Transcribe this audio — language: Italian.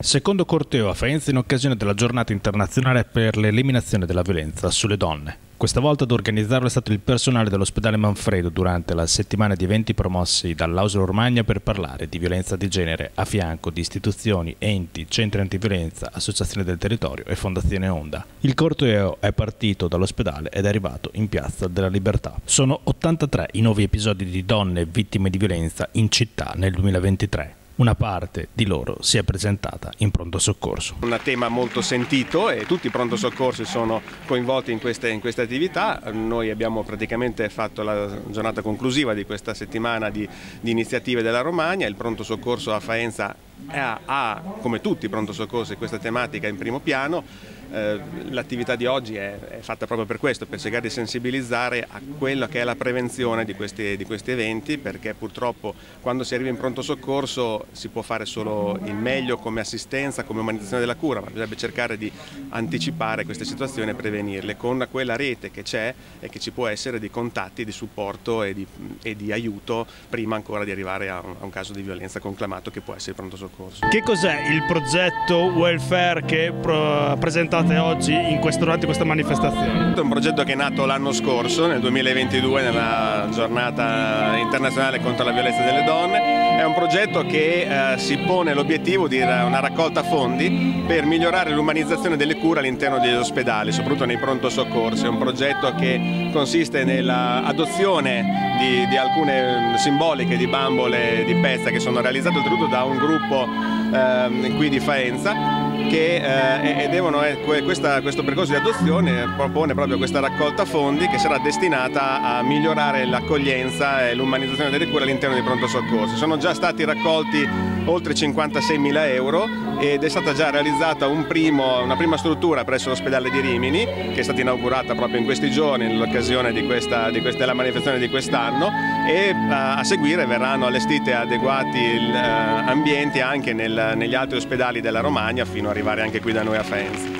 Secondo corteo a Faenza in occasione della giornata internazionale per l'eliminazione della violenza sulle donne. Questa volta ad organizzarlo è stato il personale dell'ospedale Manfredo durante la settimana di eventi promossi dall'Ausl Romagna per parlare di violenza di genere a fianco di istituzioni, enti, centri antiviolenza, associazioni del territorio e fondazione Onda. Il corteo è partito dall'ospedale ed è arrivato in Piazza della Libertà. Sono 83 i nuovi episodi di donne vittime di violenza in città nel 2023. Una parte di loro si è presentata in pronto soccorso. Un tema molto sentito e tutti i pronto soccorsi sono coinvolti in queste attività. Noi abbiamo praticamente fatto la giornata conclusiva di questa settimana di iniziative della Romagna. Il pronto soccorso a Faenza ha, come tutti i pronto soccorsi, questa tematica in primo piano. L'attività di oggi è fatta proprio per questo, per cercare di sensibilizzare a quello che è la prevenzione di questi eventi, perché purtroppo quando si arriva in pronto soccorso si può fare solo il meglio come assistenza, come umanizzazione della cura, ma bisognerebbe cercare di anticipare queste situazioni e prevenirle con quella rete che c'è e che ci può essere di contatti, di supporto e di aiuto prima ancora di arrivare a un caso di violenza conclamato che può essere il pronto soccorso. Che cos'è il progetto Well Fare che presenta oggi durante questa manifestazione? È un progetto che è nato l'anno scorso, nel 2022, nella giornata internazionale contro la violenza delle donne. È un progetto che si pone l'obiettivo di una raccolta fondi per migliorare l'umanizzazione delle cure all'interno degli ospedali, soprattutto nei pronto soccorsi. È un progetto che consiste nell'adozione di alcune simboliche di bambole di pezza che sono realizzate oltretutto da un gruppo qui di Faenza, questo percorso di adozione propone proprio questa raccolta fondi che sarà destinata a migliorare l'accoglienza e l'umanizzazione delle cure all'interno dei pronto soccorso. Sono già stati raccolti oltre 56.000 euro ed è stata già realizzata una prima struttura presso l'ospedale di Rimini, che è stata inaugurata proprio in questi giorni nell'occasione della manifestazione di quest'anno, e a seguire verranno allestite adeguati ambienti anche negli altri ospedali della Romagna fino a arrivare anche qui da noi a Faenza.